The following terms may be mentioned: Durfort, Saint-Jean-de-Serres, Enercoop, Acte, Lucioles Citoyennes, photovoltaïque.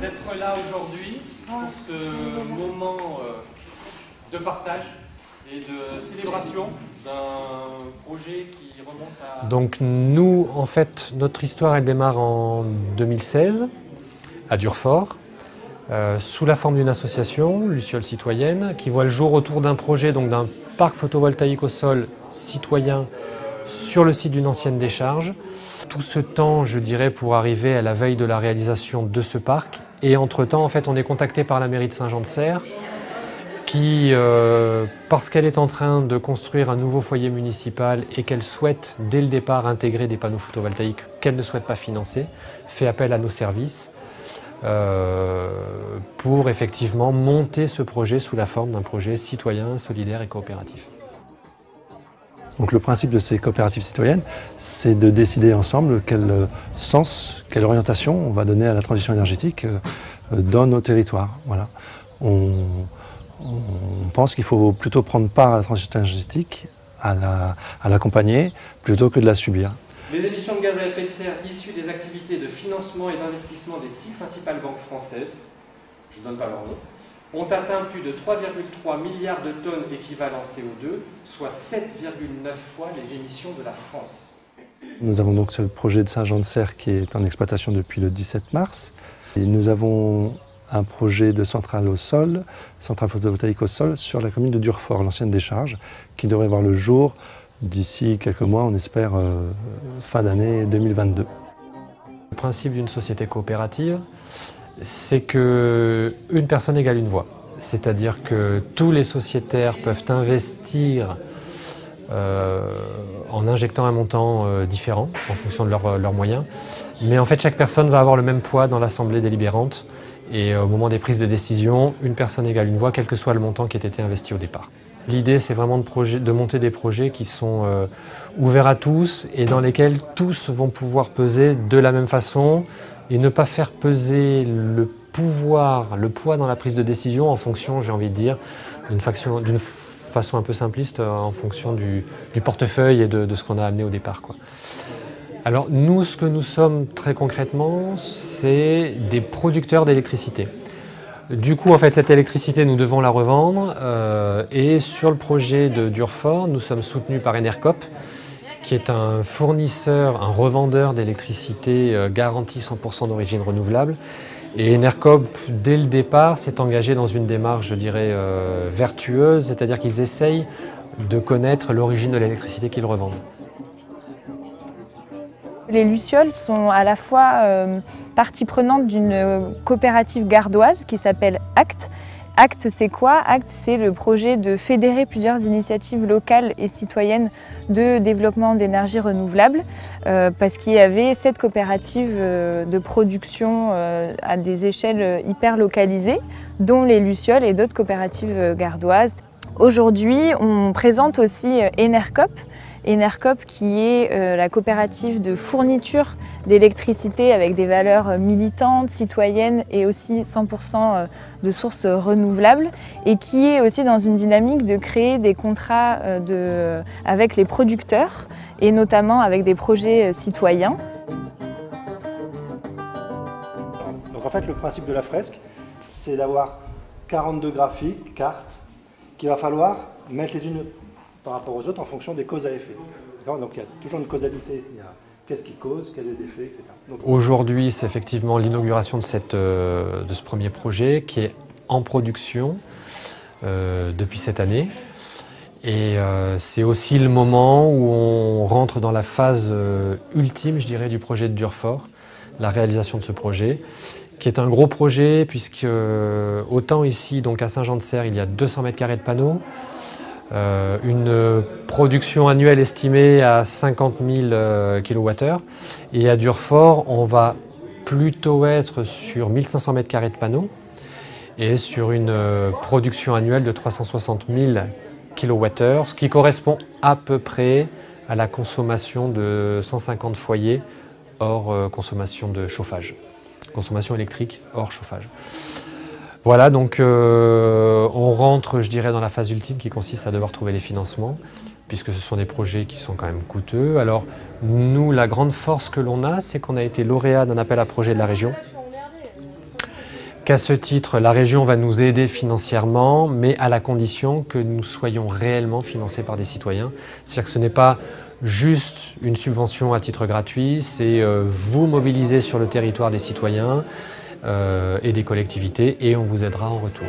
d'être là aujourd'hui pour ce moment de partage et de célébration d'un projet qui remonte à... Donc nous, en fait, notre histoire, elle démarre en 2016 à Durfort, sous la forme d'une association, Lucioles Citoyennes, qui voit le jour autour d'un projet, donc d'un parc photovoltaïque au sol citoyen sur le site d'une ancienne décharge. Tout ce temps, je dirais, pour arriver à la veille de la réalisation de ce parc. Et entre-temps, en fait, on est contacté par la mairie de Saint-Jean-de-Serres qui, parce qu'elle est en train de construire un nouveau foyer municipal et qu'elle souhaite, dès le départ, intégrer des panneaux photovoltaïques qu'elle ne souhaite pas financer, fait appel à nos services pour effectivement monter ce projet sous la forme d'un projet citoyen, solidaire et coopératif. Donc le principe de ces coopératives citoyennes, c'est de décider ensemble quel sens, quelle orientation on va donner à la transition énergétique dans nos territoires. Voilà. On pense qu'il faut plutôt prendre part à la transition énergétique, à l'accompagner, plutôt que de la subir. Les émissions de gaz à effet de serre issues des activités de financement et d'investissement des 6 principales banques françaises, je ne donne pas leur nom, ont atteint plus de 3,3 milliards de tonnes équivalent CO2, soit 7,9 fois les émissions de la France. Nous avons donc ce projet de Saint-Jean-de-Serres qui est en exploitation depuis le 17 mars. Et nous avons un projet de centrale au sol, centrale photovoltaïque au sol, sur la commune de Durfort, l'ancienne décharge, qui devrait voir le jour d'ici quelques mois, on espère fin d'année 2022. Le principe d'une société coopérative, c'est qu'une personne égale une voix. C'est-à-dire que tous les sociétaires peuvent investir en injectant un montant différent en fonction de leurs moyens. Mais en fait, chaque personne va avoir le même poids dans l'assemblée délibérante. Et au moment des prises de décision, une personne égale une voix, quel que soit le montant qui ait été investi au départ. L'idée, c'est vraiment de monter des projets qui sont ouverts à tous et dans lesquels tous vont pouvoir peser de la même façon et ne pas faire peser le pouvoir, le poids dans la prise de décision en fonction, j'ai envie de dire, d'une façon un peu simpliste, en fonction du portefeuille et de ce qu'on a amené au départ, quoi. Alors nous, ce que nous sommes très concrètement, c'est des producteurs d'électricité. Du coup, en fait, cette électricité, nous devons la revendre. Et sur le projet de Durfort, nous sommes soutenus par Enercoop, qui est un fournisseur, un revendeur d'électricité garanti 100% d'origine renouvelable. Et Enercoop, dès le départ, s'est engagé dans une démarche, je dirais, vertueuse, c'est-à-dire qu'ils essayent de connaître l'origine de l'électricité qu'ils revendent. Les Lucioles sont à la fois partie prenante d'une coopérative gardoise qui s'appelle Acte. Acte, c'est quoi? Acte, c'est le projet de fédérer plusieurs initiatives locales et citoyennes de développement d'énergie renouvelable, parce qu'il y avait 7 coopératives de production à des échelles hyper localisées, dont les Lucioles et d'autres coopératives gardoises. Aujourd'hui, on présente aussi Enercoop. Enercoop qui est la coopérative de fourniture d'électricité avec des valeurs militantes, citoyennes et aussi 100% de sources renouvelables et qui est aussi dans une dynamique de créer des contrats avec les producteurs et notamment avec des projets citoyens. Donc en fait le principe de la fresque, c'est d'avoir 42 graphiques, cartes, qu'il va falloir mettre les unes par rapport aux autres en fonction des causes à effet. Donc il y a toujours une causalité, il y a qu'est-ce qui cause, quel est l'effet, etc. Aujourd'hui, c'est effectivement l'inauguration de ce premier projet qui est en production depuis cette année. Et c'est aussi le moment où on rentre dans la phase ultime, je dirais, du projet de Durfort, la réalisation de ce projet, qui est un gros projet puisque autant ici, donc à Saint-Jean-de-Serres, il y a 200 m² de panneaux, une production annuelle estimée à 50 000 kWh. Et à Durfort, on va plutôt être sur 1500 m² de panneaux et sur une production annuelle de 360 000 kWh, ce qui correspond à peu près à la consommation de 150 foyers hors consommation de chauffage, consommation électrique hors chauffage. Voilà, donc on rentre, je dirais, dans la phase ultime qui consiste à devoir trouver les financements, puisque ce sont des projets qui sont quand même coûteux. Alors nous, la grande force que l'on a, c'est qu'on a été lauréat d'un appel à projet de la région. qu'à ce titre, la région va nous aider financièrement, mais à la condition que nous soyons réellement financés par des citoyens. C'est-à-dire que ce n'est pas juste une subvention à titre gratuit, c'est vous mobiliser sur le territoire des citoyens et des collectivités, et on vous aidera en retour.